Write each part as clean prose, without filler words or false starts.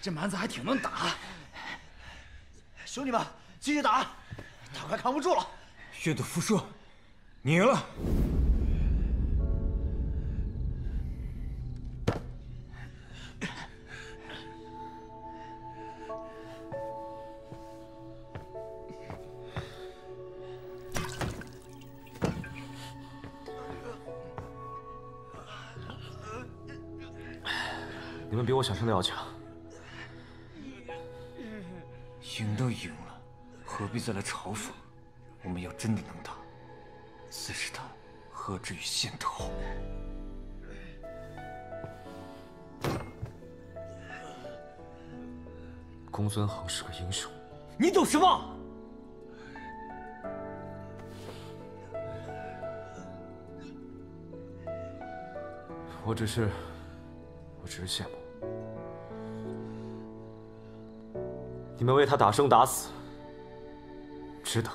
这蛮子还挺能打，兄弟们继续打，他快扛不住了。愿赌服输，你赢了。 你们比我想象的要强，赢都赢了，何必再来嘲讽？我们要真的能打，此时他何至于先头？公孙恒是个英雄，你懂什么？我只是羡慕。 你们为他打生打死，值得。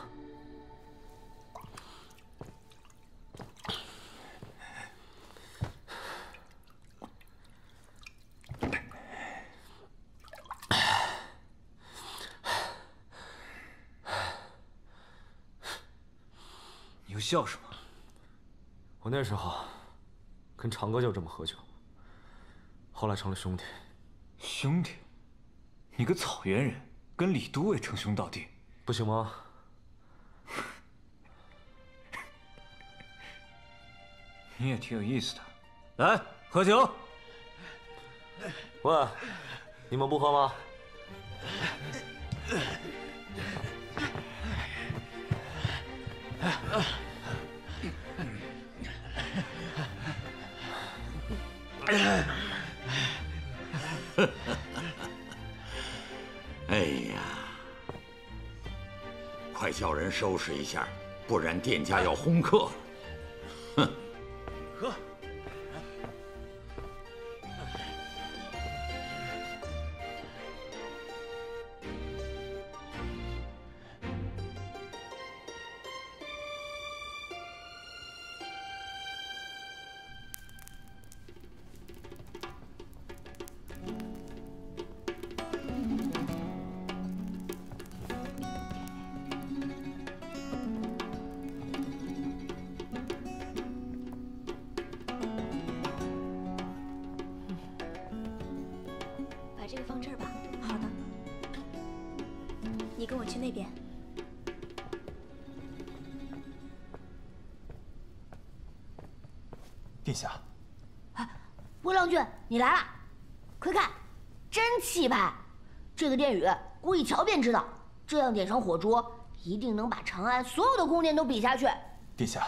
你又笑什么？我那时候跟长哥就这么喝酒，后来成了兄弟。兄弟，你个草原人！ 跟李都尉称兄道弟，不行吗？你也挺有意思的，来喝酒。喂，你们不喝吗？哎呀，快叫人收拾一下，不然店家要轰客了。哼，喝。殿下，哎，魏郎君，你来了，快看，真气派！这个殿宇，我一瞧便知道，这样点上火烛，一定能把长安所有的宫殿都比下去。殿下，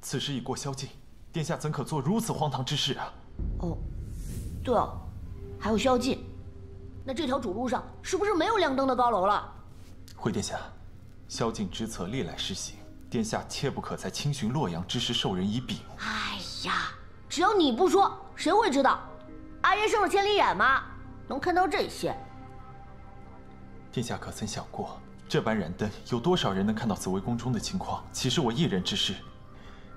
此事已过宵禁，殿下怎可做如此荒唐之事啊？哦，对哦，还有宵禁，那这条主路上是不是没有亮灯的高楼了？回殿下，宵禁之策历来施行，殿下切不可在清巡洛阳之时授人以柄。哎。 呀，只要你不说，谁会知道？阿爷生了千里眼吗？能看到这些？殿下可曾想过，这般燃灯，有多少人能看到紫薇宫中的情况？岂是我一人之事？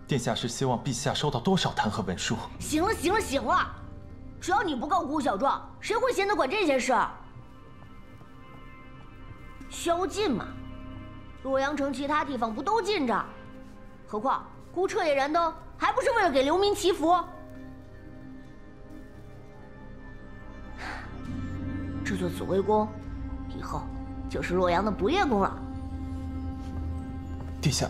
殿下是希望陛下收到多少弹劾文书？行了，行了，行了！只要你不高估小状，谁会闲得管这些事？宵禁嘛，洛阳城其他地方不都禁着？何况姑彻夜燃灯。 还不是为了给流民祈福，这座紫薇宫以后就是洛阳的不夜宫了。殿下，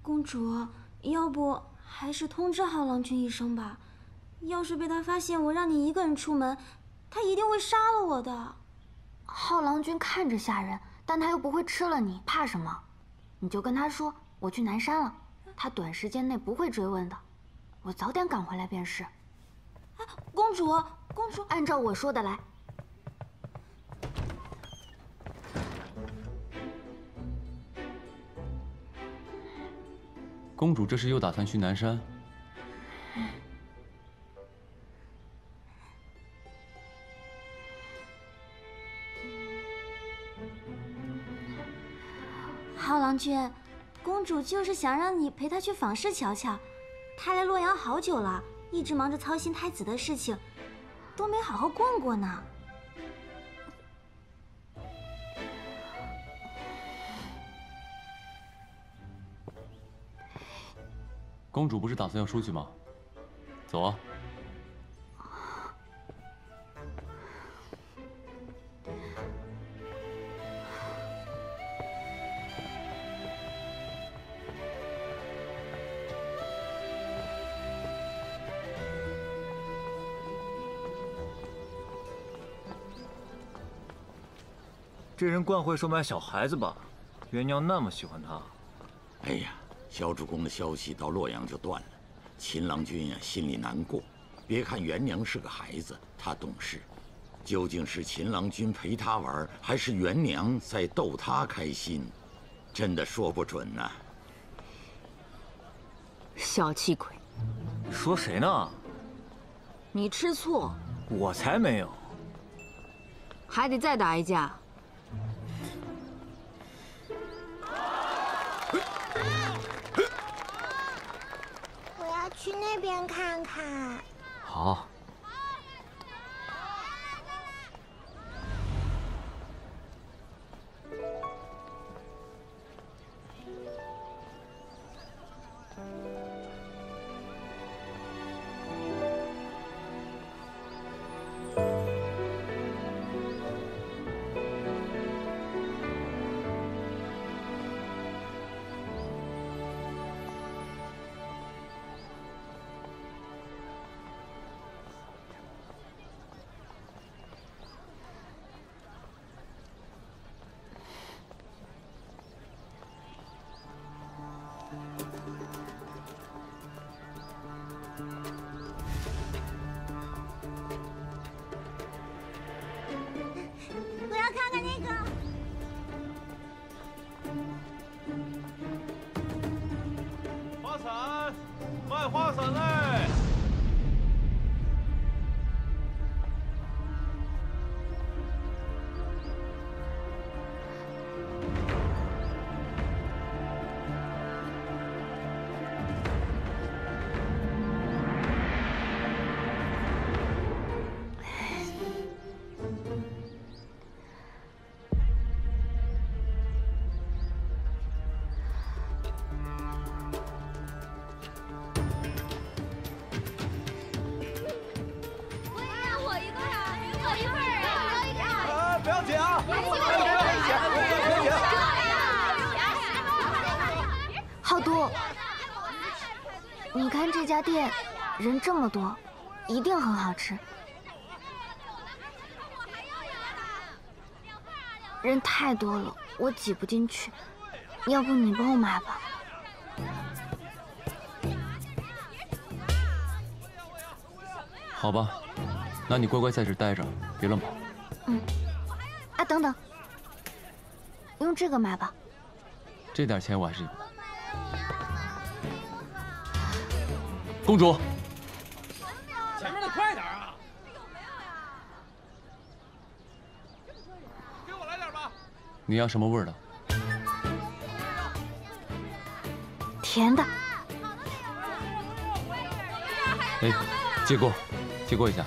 公主，要不？ 还是通知浩郎君一声吧，要是被他发现我让你一个人出门，他一定会杀了我的。浩郎君看着吓人，但他又不会吃了你，怕什么？你就跟他说我去南山了，他短时间内不会追问的。我早点赶回来便是。哎，公主，公主，按照我说的来。 公主这是又打算去南山？浩郎君，公主就是想让你陪她去访视瞧瞧。她来洛阳好久了，一直忙着操心太子的事情，都没好好逛过呢。公主不是打算要出去吗？走啊！ 这人惯会收买小孩子吧？元娘那么喜欢他。哎呀，萧主公的消息到洛阳就断了，秦郎君呀、心里难过。别看元娘是个孩子，她懂事，究竟是秦郎君陪她玩，还是元娘在逗她开心，真的说不准呐、啊。小气鬼！说谁呢？你吃醋？我才没有。还得再打一架。 去那边看看。好。这家店人这么多，一定很好吃。人太多了，我挤不进去，要不你帮我买吧。 好吧，那你乖乖在这待着，别乱跑。嗯。啊，等等，用这个买吧。这点钱我还是有。 公主，前面的快点啊！给我来点吧。你要什么味儿的？甜的。哎，借过，借过一下。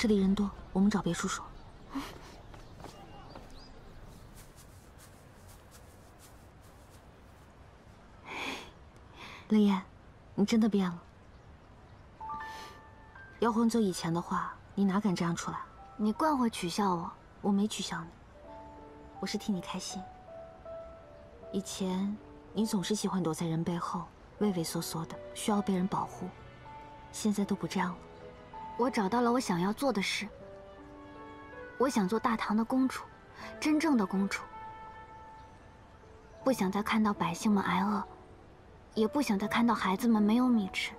这里人多，我们找别处说。冷言，你真的变了。要换做以前的话，你哪敢这样出来？你惯会取笑我，我没取笑你，我是替你开心。以前你总是喜欢躲在人背后，畏畏缩缩的，需要被人保护。现在都不这样了。 我找到了我想要做的事。我想做大唐的公主，真正的公主。不想再看到百姓们挨饿，也不想再看到孩子们没有米吃。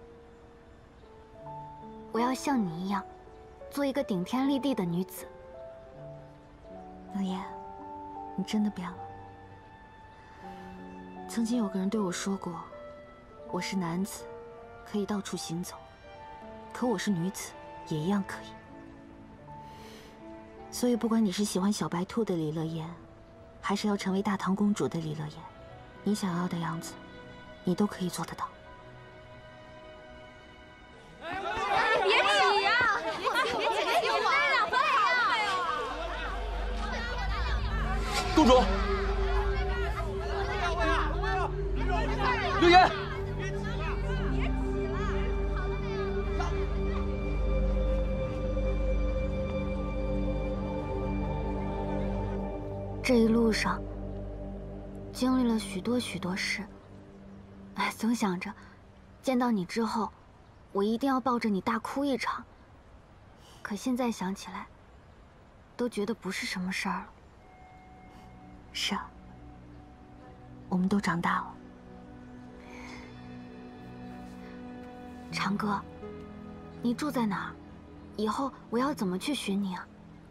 我要像你一样，做一个顶天立地的女子。冷言，你真的变了。曾经有个人对我说过，我是男子，可以到处行走，可我是女子，也一样可以。所以，不管你是喜欢小白兔的李乐言，还是要成为大唐公主的李乐言，你想要的样子，你都可以做得到。 公主，乐言，别挤了，别挤了，好了没有？这一路上经历了许多事，哎，总想着见到你之后，我一定要抱着你大哭一场。可现在想起来，都觉得不是什么事儿了。 是啊，我们都长大了。长歌，你住在哪儿？以后我要怎么去寻你啊？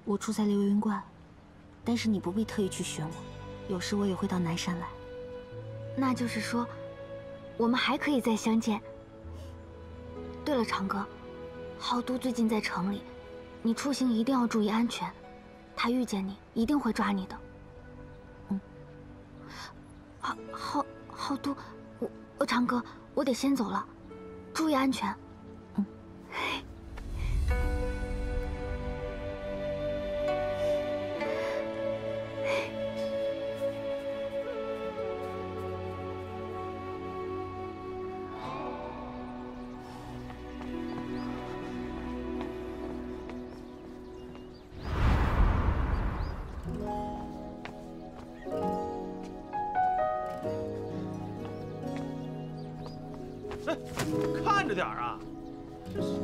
我住在流云观，但是你不必特意去寻我，有时我也会到南山来。那就是说，我们还可以再相见。对了，长歌，豪都最近在城里，你出行一定要注意安全，他遇见你一定会抓你的。 好都，我长歌，我得先走了，注意安全。嗯。看着点啊！这是。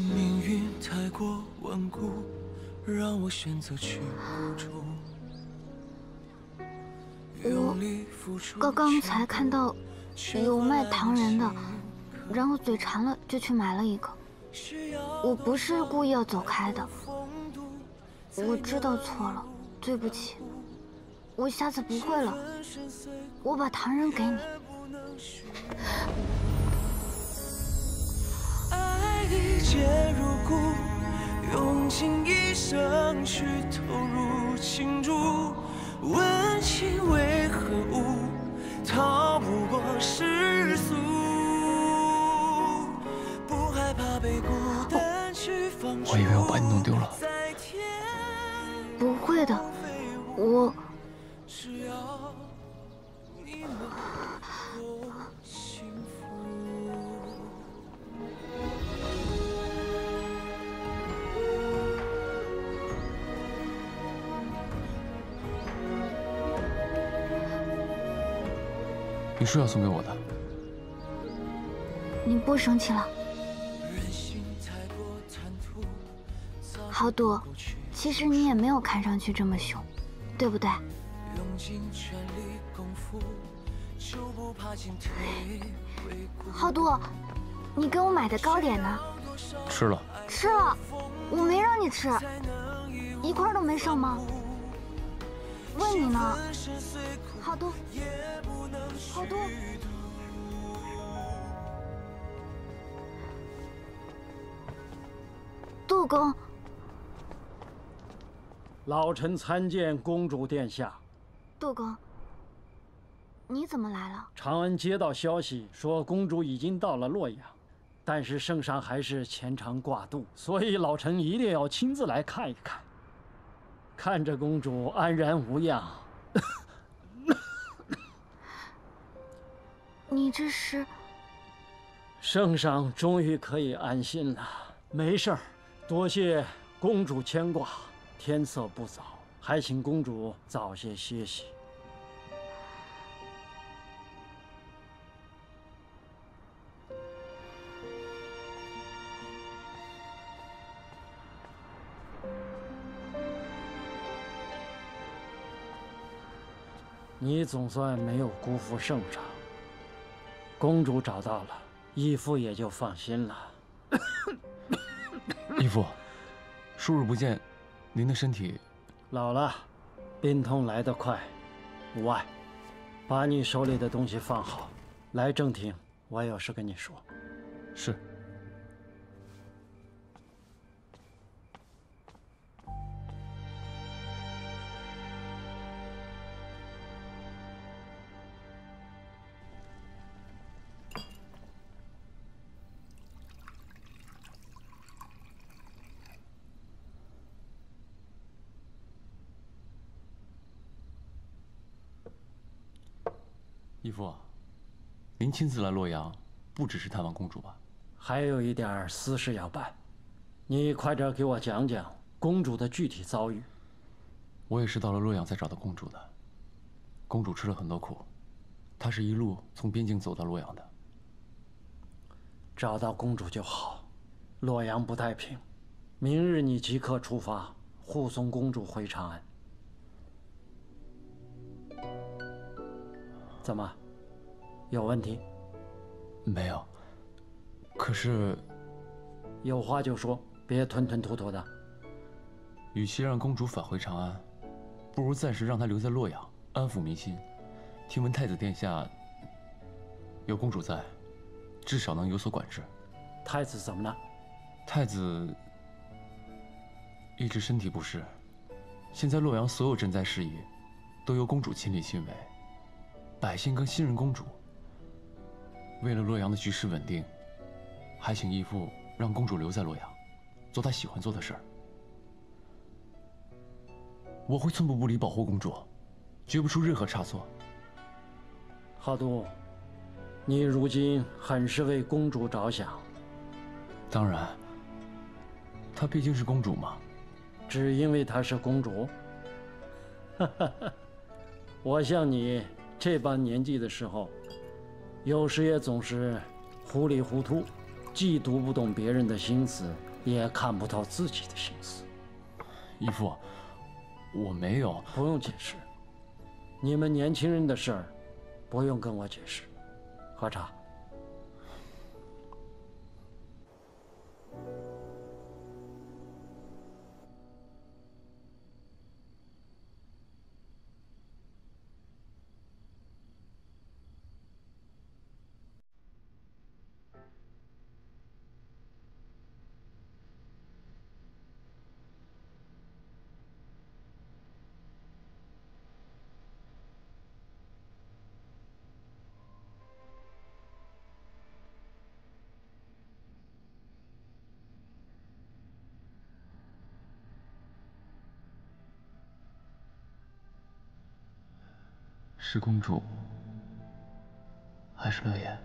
命运太过顽固，让我选择去无助。 我刚才看到有卖糖人的，然后嘴馋了就去买了一个。我不是故意要走开的，我知道错了，对不起，我下次不会了。我把糖人给你。爱一切如故，用尽一生去投入情注。 温情为何物？逃不过世俗。不害怕被孤单去放逐。我以为我把你弄丢了。不会的，我。你说要送给我的，你不生气了？豪都，其实你也没有看上去这么凶，对不对？豪都，你给我买的糕点呢？吃了。吃了，我没让你吃，一块都没剩吗？问你呢，豪都。 好多。杜公，老臣参见公主殿下。杜公，你怎么来了？长安接到消息说公主已经到了洛阳，但是圣上还是牵肠挂肚，所以老臣一定要亲自来看一看。看着公主安然无恙。你这是？圣上终于可以安心了，没事儿，多谢公主牵挂。天色不早，还请公主早些歇息。你总算没有辜负圣上。公主找到了，义父也就放心了。义父，数日不见，您的身体……老了，病痛来得快，无碍。把你手里的东西放好，来正厅，我有事跟你说。是。 义父，您亲自来洛阳，不只是探望公主吧？还有一点私事要办，你快点给我讲讲公主的具体遭遇。我也是到了洛阳才找到公主的。公主吃了很多苦，她是一路从边境走到洛阳的。找到公主就好，洛阳不太平。明日你即刻出发，护送公主回长安。 怎么，有问题？没有。可是，有话就说，别吞吞吐吐的。与其让公主返回长安，不如暂时让她留在洛阳，安抚民心。听闻太子殿下有公主在，至少能有所管制。太子怎么了？太子一直身体不适，现在洛阳所有赈灾事宜都由公主亲力亲为。 百姓更信任公主。为了洛阳的局势稳定，还请义父让公主留在洛阳，做她喜欢做的事儿。我会寸步不离保护公主，绝不出任何差错。浩都，你如今很是为公主着想。当然，她毕竟是公主嘛。只因为她是公主？哈哈哈，我像你。 这般年纪的时候，有时也总是糊里糊涂，既读不懂别人的心思，也看不透自己的心思。义父，我没有，不用解释。你们年轻人的事儿，不用跟我解释。喝茶。是公主，还是乐言？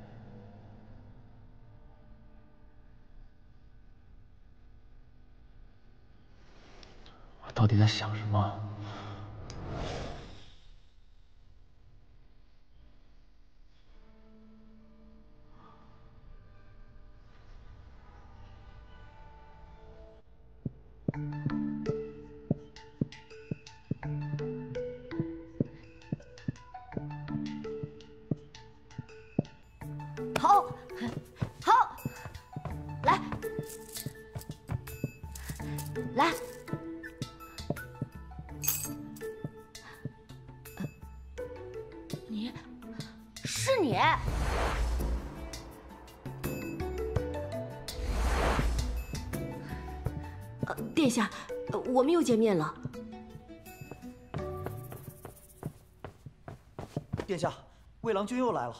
我到底在想什么？殿下，我们又见面了。殿下，魏郎君又来了。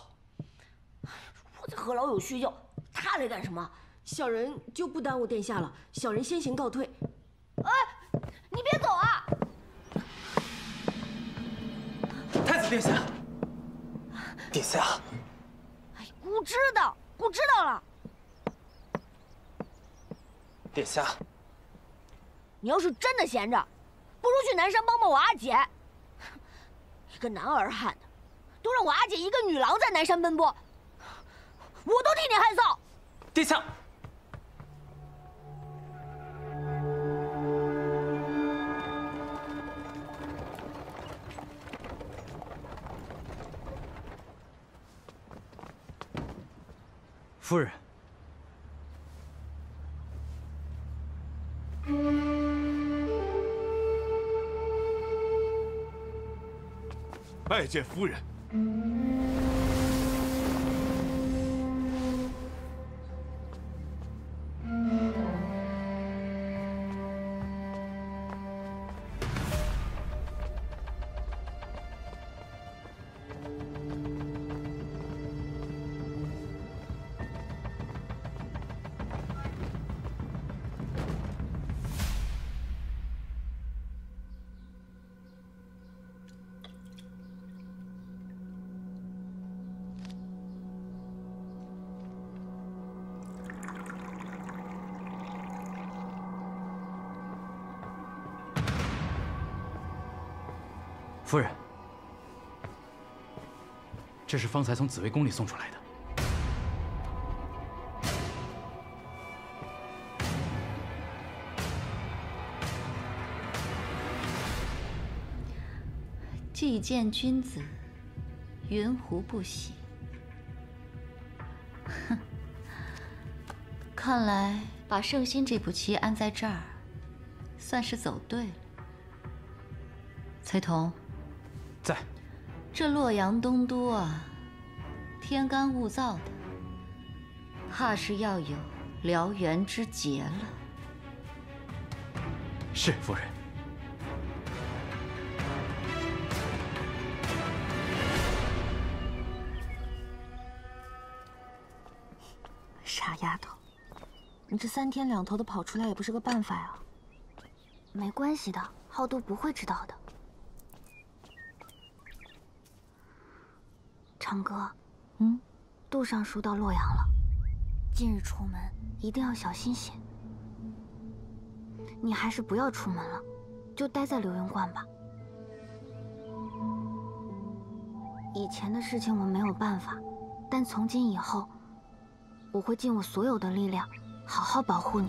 我在和老友叙旧，他来干什么？小人就不耽误殿下了，小人先行告退。哎，你别走啊！太子殿下，殿下。哎，姑知道，姑知道了。殿下。 你要是真的闲着，不如去南山帮帮我阿姐。一个男儿汉的，都让我阿姐一个女郎在南山奔波，我都替你害臊。殿下，夫人。 拜见夫人。夫人，这是方才从紫薇宫里送出来的。 既见君子，云胡不喜？哼，看来把圣心这步棋安在这儿，算是走对了。崔彤。 在，这洛阳东都啊，天干物燥的，怕是要有燎原之劫了。是夫人。 傻丫头，你这三天两头的跑出来也不是个办法呀。没关系的，皓都不会知道的。 长哥，杜尚书到洛阳了，近日出门一定要小心些。你还是不要出门了，就待在流云观吧。以前的事情我没有办法，但从今以后，我会尽我所有的力量，好好保护你。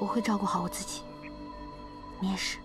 我会照顾好我自己，你也是。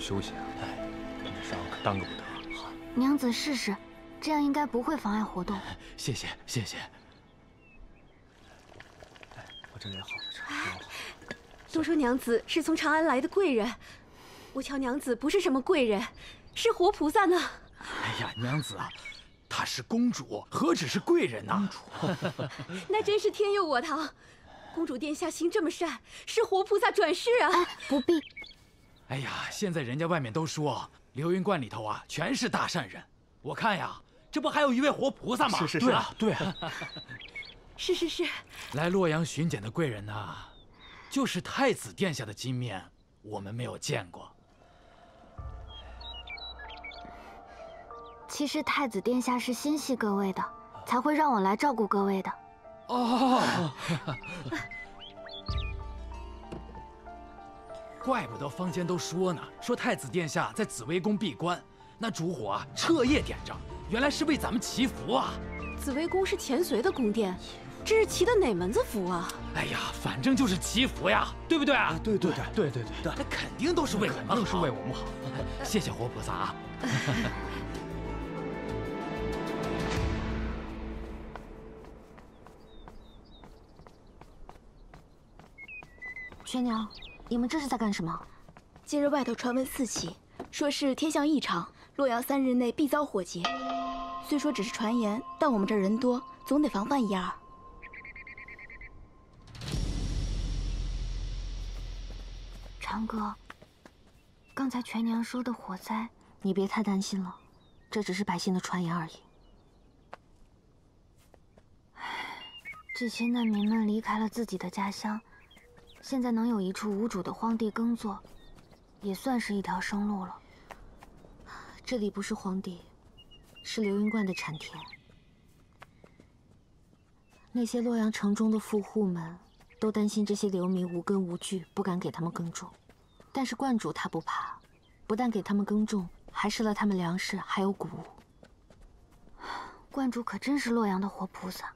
休息啊，你这伤可耽搁不得。好，娘子试试，这样应该不会妨碍活动。谢谢谢谢。哎，我这里好着吃。都说娘子是从长安来的贵人，我瞧娘子不是什么贵人，是活菩萨呢。哎呀，娘子啊，她是公主，何止是贵人呐、啊？公主，那真是天佑我堂。公主殿下心这么善，是活菩萨转世啊。哎，不必。 哎呀，现在人家外面都说流云观里头啊，全是大善人。我看呀，这不还有一位活菩萨吗？是是是，对啊，对啊，是是是。来洛阳巡检的贵人呐、啊，就是太子殿下的金面，我们没有见过。其实太子殿下是心系各位的，才会让我来照顾各位的。哦。怪不得坊间都说呢，说太子殿下在紫薇宫闭关，那烛火啊彻夜点着，原来是为咱们祈福啊。紫薇宫是前隋的宫殿，这是祈的哪门子福啊？哎呀，反正就是祈福呀，对不对啊？对对对对对对，那肯定都是为我们好，肯定是为我们好。谢谢活菩萨啊！玄娘。 你们这是在干什么？近日外头传闻四起，说是天象异常，洛阳3日内必遭火劫。虽说只是传言，但我们这人多，总得防范一二。长哥，刚才全娘说的火灾，你别太担心了，这只是百姓的传言而已。这些难民们离开了自己的家乡，现在能有一处无主的荒地耕作，也算是一条生路了。这里不是荒地，是流云观的产田。那些洛阳城中的富户们都担心这些流民无根无据，不敢给他们耕种。但是观主他不怕，不但给他们耕种，还施了他们粮食，还有谷物。观主可真是洛阳的活菩萨。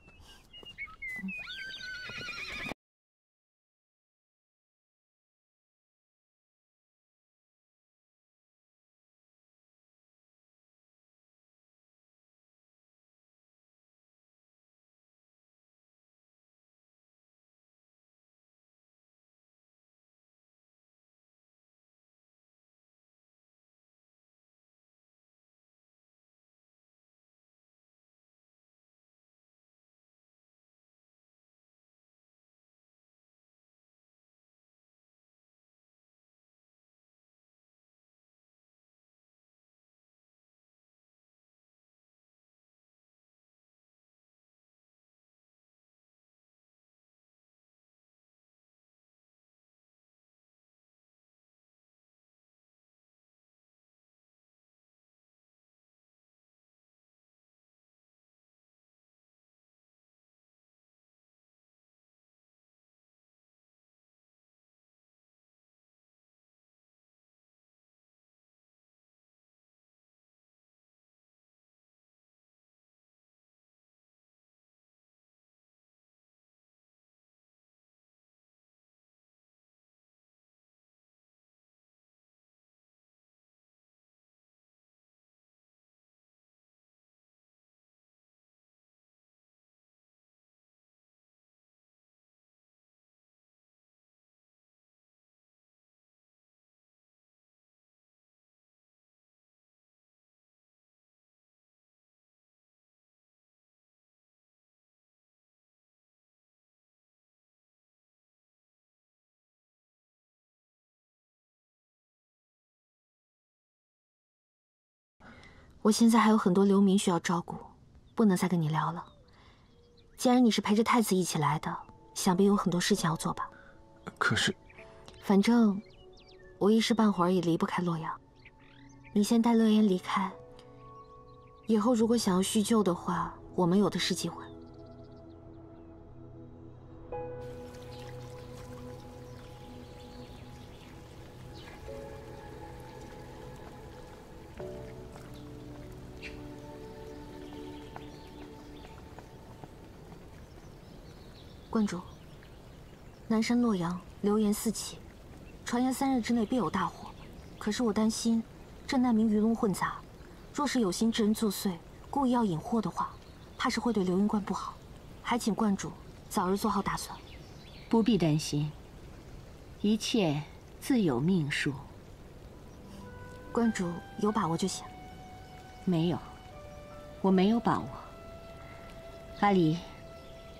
我现在还有很多流民需要照顾，不能再跟你聊了。既然你是陪着太子一起来的，想必有很多事情要做吧？可是，反正我一时半会儿也离不开洛阳。你先带乐嫣离开，以后如果想要叙旧的话，我们有的是机会。 观主，南山洛阳流言四起，传言3日之内必有大火。可是我担心，这难民鱼龙混杂，若是有心之人作祟，故意要引祸的话，怕是会对流云观不好。还请观主早日做好打算。不必担心，一切自有命数。观主有把握就行。没有，我没有把握。阿离。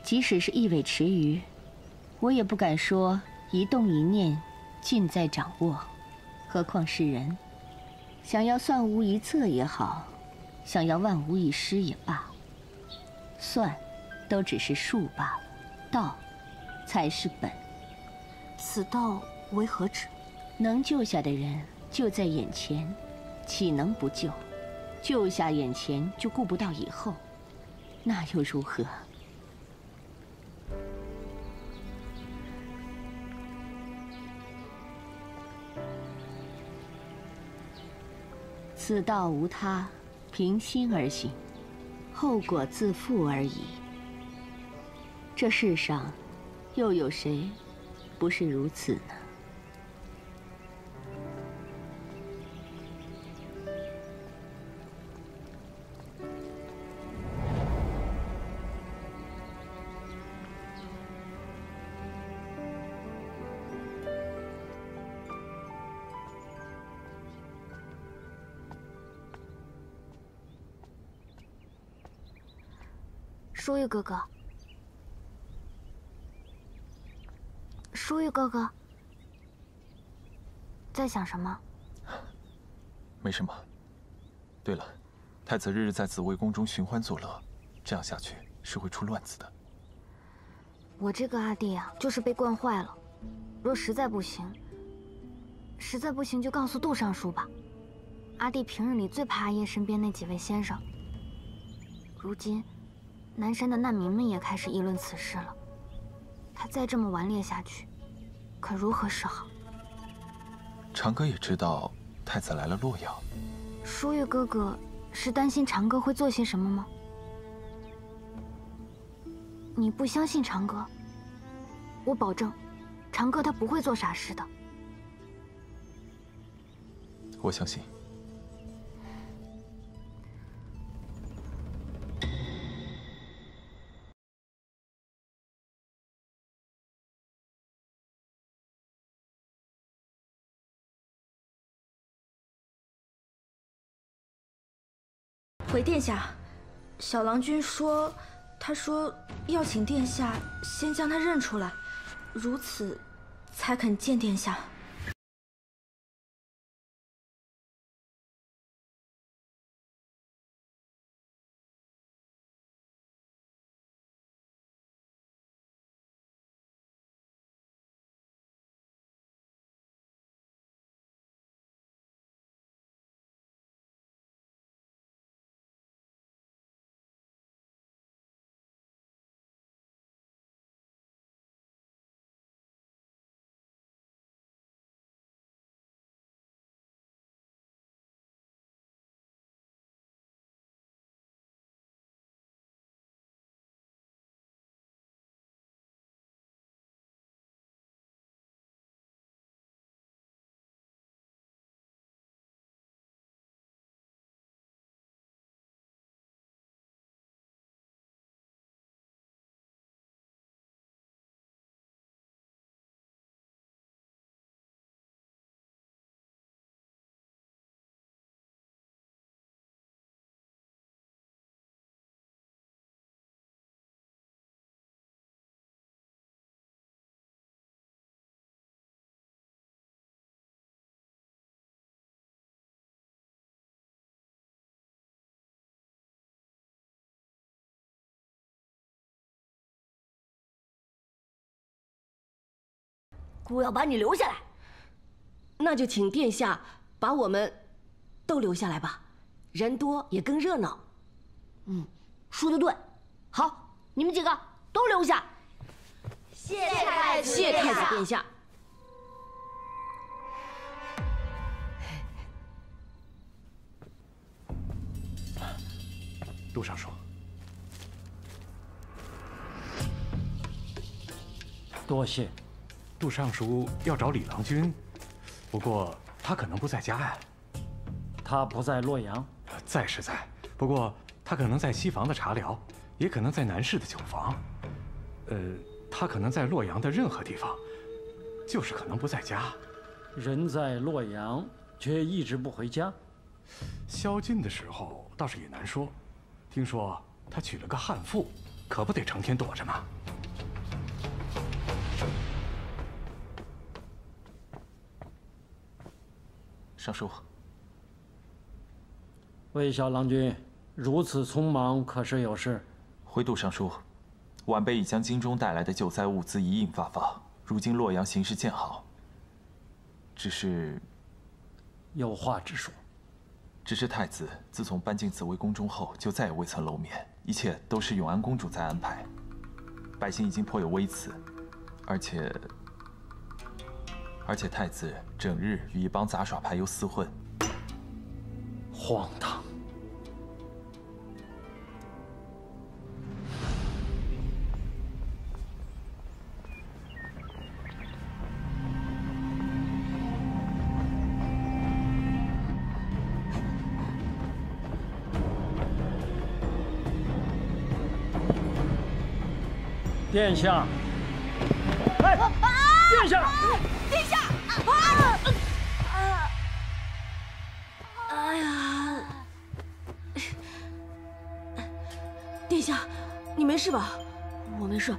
即使是一尾池鱼，我也不敢说一动一念尽在掌握，何况是人。想要算无一策也好，想要万无一失也罢，算都只是术罢了，道才是本。此道为何止？能救下的人就在眼前，岂能不救？救下眼前就顾不到以后，那又如何？ 此道无他，平心而行，后果自负而已。这世上，又有谁不是如此呢？舒玉哥哥，舒玉哥哥，在想什么？没什么。对了，太子日日在紫薇宫中寻欢作乐，这样下去是会出乱子的。我这个阿弟呀，就是被惯坏了。若实在不行就告诉杜尚书吧。阿弟平日里最怕阿叶身边那几位先生。如今，南山的难民们也开始议论此事了。他再这么顽劣下去，可如何是好？长歌也知道太子来了洛阳。舒玉哥哥是担心长歌会做些什么吗？ 你不相信长歌？我保证，长歌他不会做傻事的。我相信。回殿下，小郎君说。 他说要请殿下先将他认出来，如此才肯见殿下。孤要把你留下来，那就请殿下把我们都留下来吧，人多也更热闹。嗯，说得对。好，你们几个都留下。谢太子，谢太子殿下。杜尚书，多谢。 杜尚书要找李郎君，不过他可能不在家呀。他不在洛阳，在是在，不过他可能在西房的茶寮，也可能在南市的酒坊。他可能在洛阳的任何地方，就是可能不在家。人在洛阳，却一直不回家。宵禁的时候倒是也难说，听说他娶了个悍妇，可不得成天躲着吗？ 尚书，魏小郎君如此匆忙，可是有事？回杜尚书，晚辈已将京中带来的救灾物资一应发放。如今洛阳形势渐好，只是有话直说。只是太子自从搬进紫薇宫中后，就再也未曾露面，一切都是永安公主在安排。百姓已经颇有微词，而且太子整日与一帮杂耍牌友厮混，荒唐！殿下，哎，殿下！ 殿下！啊！哎呀！殿下，你没事吧？我没事。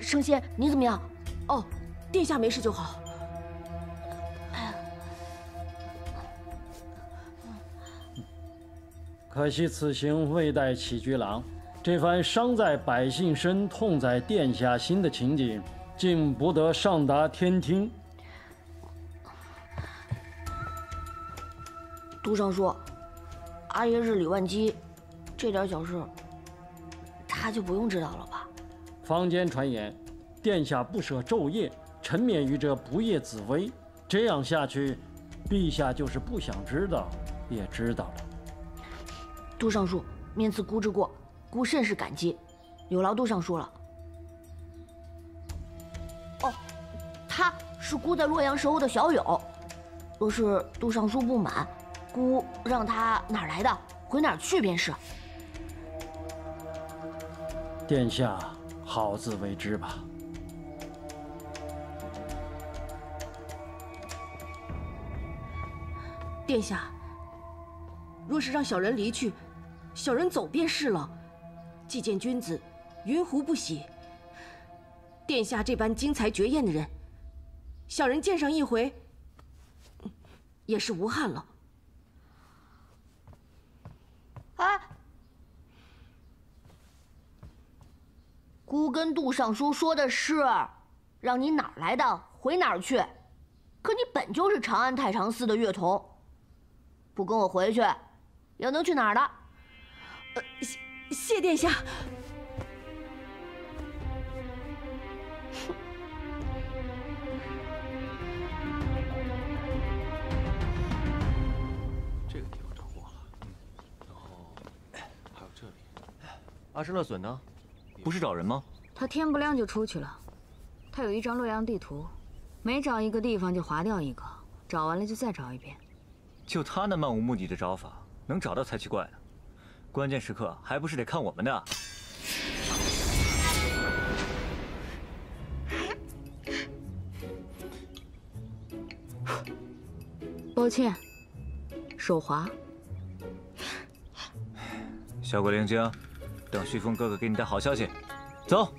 升仙，你怎么样？哦，殿下没事就好。可惜此行未带起居郎，这番伤在百姓身，痛在殿下心的情景，竟不得上达天听。都尚书，阿爷日理万机，这点小事，他就不用知道了吧？坊间传言，殿下不舍昼夜，沉湎于这不夜紫薇，这样下去，陛下就是不想知道，也知道了。都尚书，面子姑之过。 孤甚是感激，有劳都尚书了。哦，他是孤在洛阳时候的小友，若是都尚书不满，孤让他哪儿来的回哪儿去便是。殿下好自为之吧。殿下，若是让小人离去，小人走便是了。 既见君子，云胡不喜？殿下这般精才绝艳的人，小人见上一回，也是无憾了。哎，孤跟杜尚书说的是，让你哪儿来的回哪儿去，可你本就是长安太常寺的乐童，不跟我回去，又能去哪儿呢？谢殿下。这个地方掌握了，然后还有这里。阿什勒隼呢？不是找人吗？他天不亮就出去了。他有一张洛阳地图，每找一个地方就划掉一个，找完了就再找一遍。就他那漫无目的的找法，能找到才奇怪呢。 关键时刻还不是得看我们的。抱歉，手滑。小鬼灵精，等旭峰哥哥给你带好消息。走。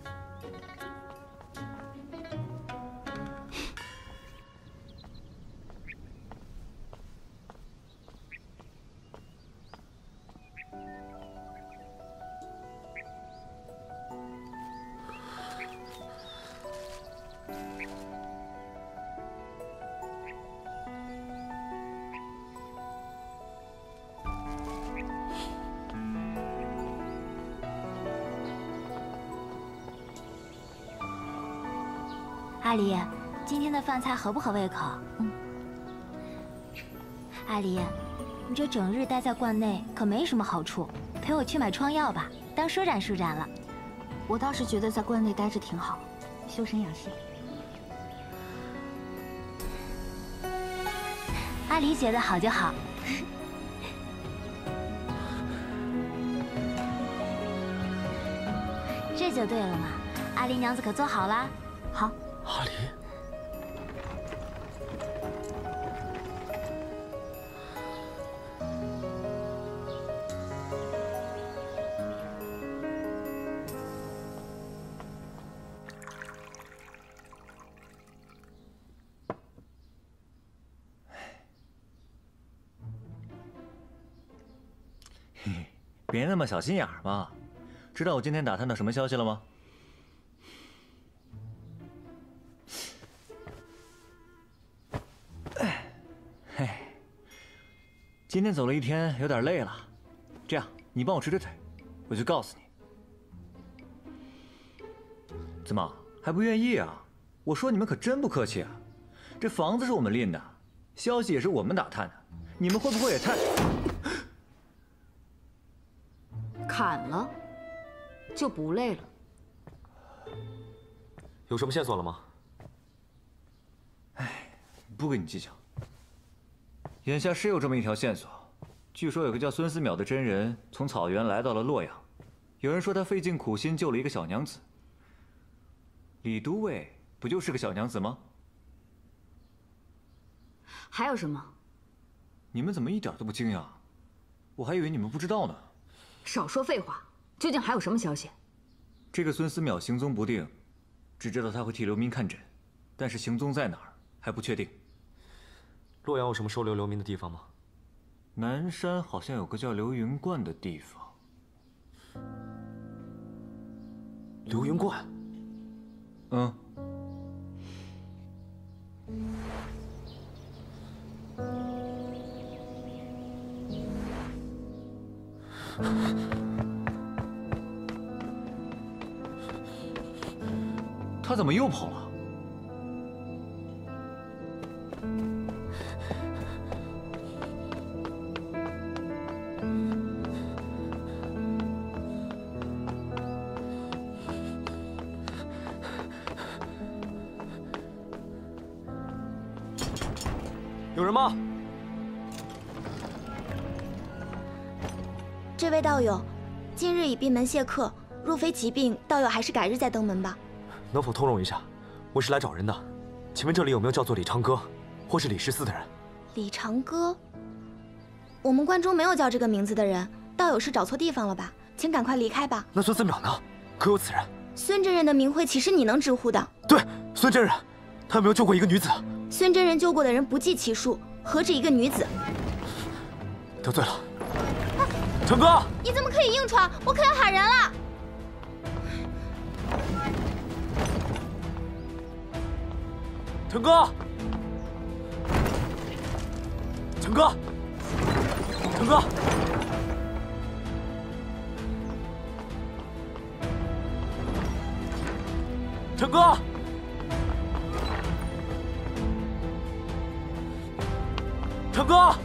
阿离，今天的饭菜合不合胃口？嗯。阿离，你这整日待在观内可没什么好处，陪我去买创药吧，当舒展舒展了。我倒是觉得在观内待着挺好，修身养性。阿离觉得好就好。这就对了嘛，阿离娘子可做好啦。好。 阿离，嘿，别那么小心眼儿嘛！知道我今天打探到什么消息了吗？ 今天走了一天，有点累了。这样，你帮我捶捶腿，我就告诉你。怎么还不愿意啊？我说你们可真不客气啊！这房子是我们拎的，消息也是我们打探的，你们会不会也太……砍了，就不累了。有什么线索了吗？哎，不跟你计较。 眼下是有这么一条线索，据说有个叫孙思邈的真人从草原来到了洛阳。有人说他费尽苦心救了一个小娘子，李都尉不就是个小娘子吗？还有什么？你们怎么一点都不惊讶？我还以为你们不知道呢。少说废话，究竟还有什么消息？这个孙思邈行踪不定，只知道他会替流民看诊，但是行踪在哪儿还不确定。 洛阳有什么收留流民的地方吗？南山好像有个叫流云观的地方。流云观。嗯。他怎么又跑了？ 有人吗？这位道友，今日已闭门谢客，若非疾病，道友还是改日再登门吧。能否通融一下？我是来找人的，请问这里有没有叫做李长歌，或是李十四的人？李长歌，我们关中没有叫这个名字的人，道友是找错地方了吧？请赶快离开吧。那孙司淼呢？可有此人？孙真人的名讳岂是你能直呼的？对，孙真人，他有没有救过一个女子？ 孙真人救过的人不计其数，何止一个女子？得罪了，陈哥，你怎么可以硬闯？我可要喊人了！陈哥，陈哥，陈哥，陈哥。 陈哥。